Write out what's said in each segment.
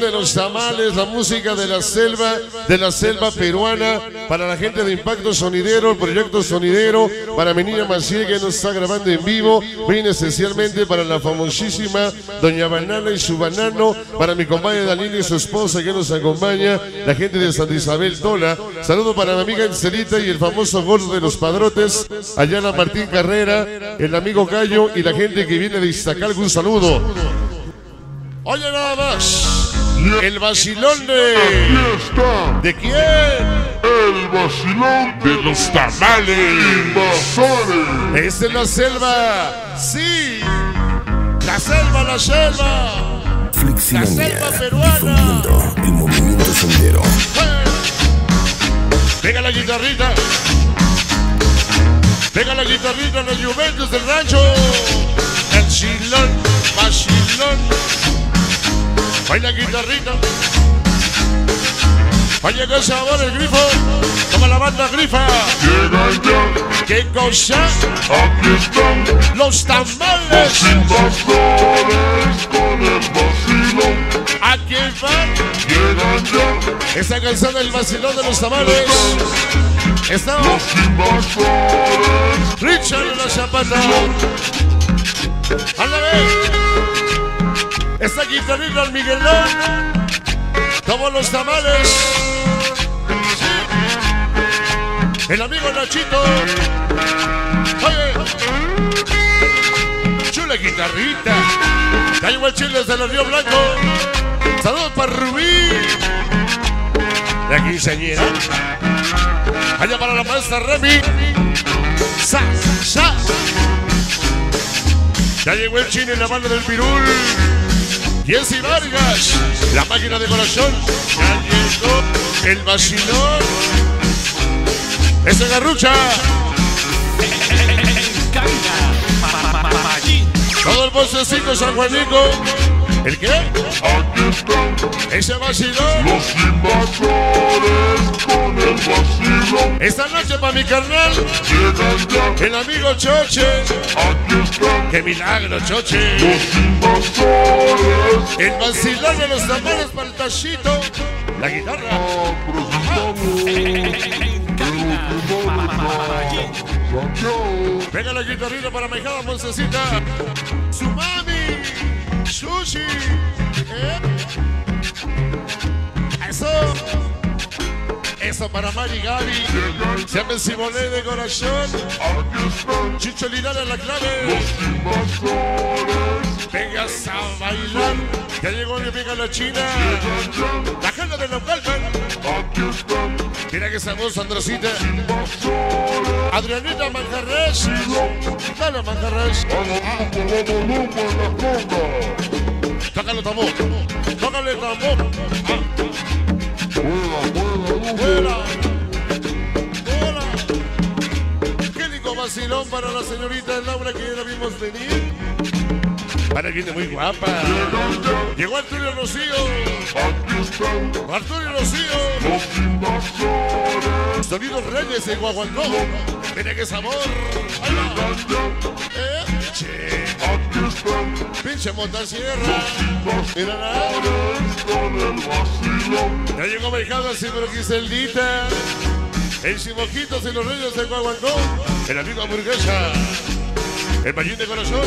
de los tamales, la música de la selva peruana, para la gente de Impacto Sonidero, el proyecto Sonidero, para Menina Macie, que nos está grabando en vivo, viene esencialmente para la famosísima Doña Banana y su banano, para mi compañera Dalila y su esposa que nos acompaña, la gente de Santa Isabel Dola, saludo para mi amiga Encelita y el famoso gordo de los padrotes, Ayana Martín Carrera, el amigo Gallo y la gente que viene de Iztacalco, un saludo. Oye nada más, el vacilón ¿de quién? El vacilón de los tamales invasores. Es de la selva, sí, la selva. Fleximania, la selva peruana. El movimiento sendero. Venga la guitarrita. Venga la guitarrita, los Juventus del rancho. El vacilón, baila guitarrita, va a llegar sabor el grifo, toma la banda grifa. Llegan ya, qué cosa, aquí están los tamales, los invasores con el vacilón. Aquí van, llegan ya, esta canción del vacilón de los tamales. Están los invasores, Richard y la Zapata. A la vez. Esta guitarrita al Miguelón, todos los tamales, el amigo Nachito. Oye, chula guitarrita, cayó el chile desde el Río Blanco. Saludos para Rubí, la quinceañera. Allá para la maestra Remi. ¡Sas! ¡Sas! Ya llegó el chile en la banda del pirul. Diez y Vargas, la máquina de corazón, ya llegó el vacilón. Esa garrucha. Todo el bocecito San Juanico. ¿El qué? Ese vacilón. Los invasores con el vacilón. Esta noche para mi carnal, el amigo Choche. ¡Qué milagro, Choche! Los invasores. El vacilón de los tambores para el tachito. La guitarra. Venga la guitarrita para Baicado Lizán. ¡Tsumami! Sushi, eso para Mari Gaby, se llama el Siboney de corazón, Chicho Linares la clave, vengas a bailar, ya llegó mi amiga la china, la gente de los Balcán. Mira que sabroso, Androsita. Adriánita Manjarres. Dale Manjarres. Tócalo tambor. Tócale tambor. Buena. Qué lindo vacilón para la señorita Laura que ya la vimos venir. Para viene muy guapa. Llegó Arturo Rocío. Sonido Reyes de Guaguancó. Mira qué sabor. Che. Pinche Montasierra. Mira nada. Ya llegó Baicado así, pero Giselita. El Chiboquitos y los Reyes de Guaguancó. El amigo hamburguesa. El Pallín de corazón.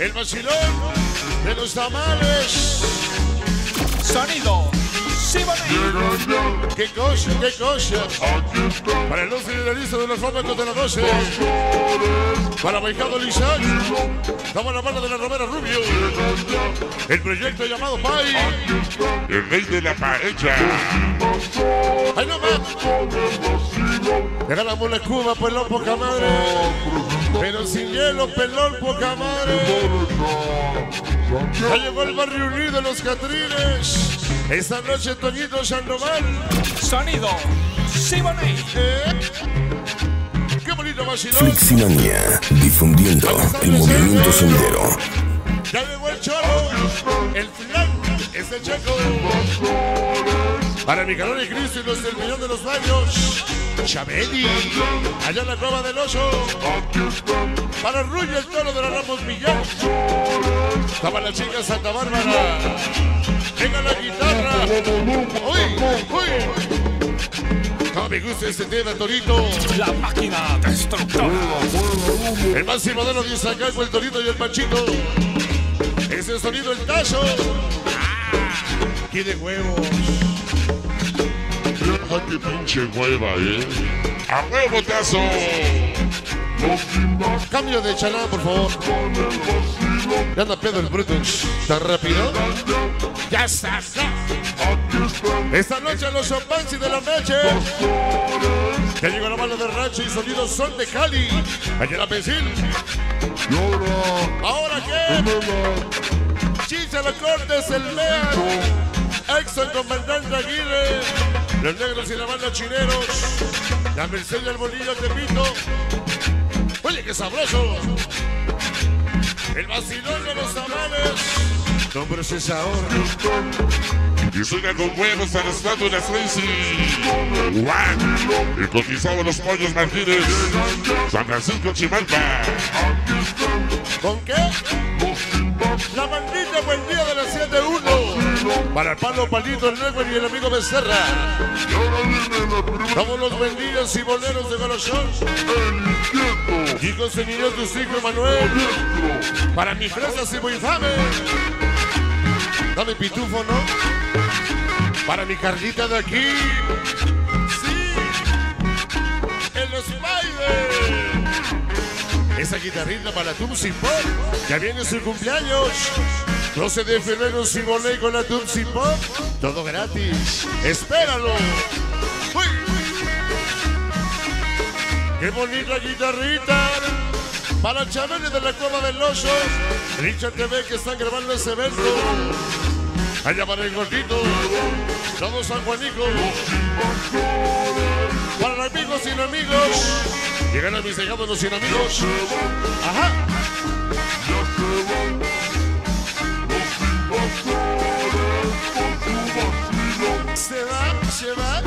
El vacilón de los tamales. Sonido Siboney. Qué cosa, qué cosa. Para el 11 de la lista de los fármacos de la 12. Para Baicado Lizán. Damos la mano de la Romera Rubio. El proyecto llamado Pai. El rey de la paella. ¡Ay, no más! Le ganamos la Cuba, pelón, poca madre. Pero sin hielo, pelón, poca madre. Ya llegó el barrio unido de los Catrines. Esta noche, Toñito San Román. Sonido Siboney. Qué bonito vacilón. Fleximania, difundiendo el movimiento sendero. Ya llegó el cholo. El flan es el checo. Para mi canal y Cristo y los del millón de los baños. Chabeli, allá en la cueva del oso. Para Rullo el toro de la Ramos Millán. Estaba la chica Santa Bárbara. Venga la guitarra. Uy, uy. No me gusta ese tema, Torito. La máquina destructora. El máximo de los 10 acá fue el Torito y el Panchito. Ese sonido, el tallo. Tiene huevos. ¡Qué pinche hueva, eh! ¡A huevo, tazo! Cambio de chalán, por favor. Ya anda pedo el bruto. ¿Tan rápido? ¡Ya está! Esta noche los Chompansi de la noche. Ya llegó la mano de Rancho y sonidos son de Cali. Ayana Pensil. ¿Ahora qué? Chicha la Cortes, el Leal, Exo, el comandante Aguirre, los negros y la banda Chineros, la Merced del Bolillo de Pito. Oye, qué sabroso. El vacilón de los tamales. No procesador. Y suena con huevos a las láminas Lindsay. ¡Guau! Y cotizado los pollos Martínez. San Francisco Chimalpa. ¿Con qué? La bandita, buen día de las 7-1. Para el palo, palito, el negro y el amigo Becerra. Somos los benditos y boleros de Golochón. Chicos y niños de Usico Manuel. Para mis fresas y muy infame. Dame pitufo, ¿no? Para mi Carlita de aquí. Sí. En los bailes. Esa guitarrita para Tum Pop. Ya viene su cumpleaños. 12 de febrero, Siboney con la Tum Pop. Todo gratis. ¡Espéralo! ¡Uy! ¡Qué bonita guitarrita! Para Chabeli de la Cueva del Oso. Richard TV que están grabando ese evento. Allá para el gordito. Todo San Juanico. Para los amigos sin amigos. Llegan a mis llegados los cien amigos. Ajá. Se va, se va.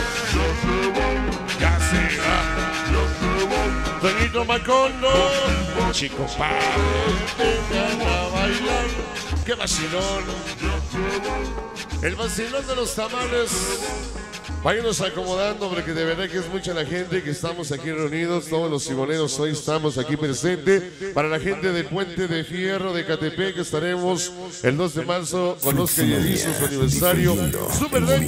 Ya se va. Toñito Macondo. Chico pa. Qué vacilón. El vacilón de los tamales. Váyanos acomodando porque de verdad que es mucha la gente que estamos aquí reunidos, todos los siboneros hoy estamos aquí presentes. Para la gente del Puente de Fierro de Catepec estaremos el 2 de marzo con los que su aniversario. Super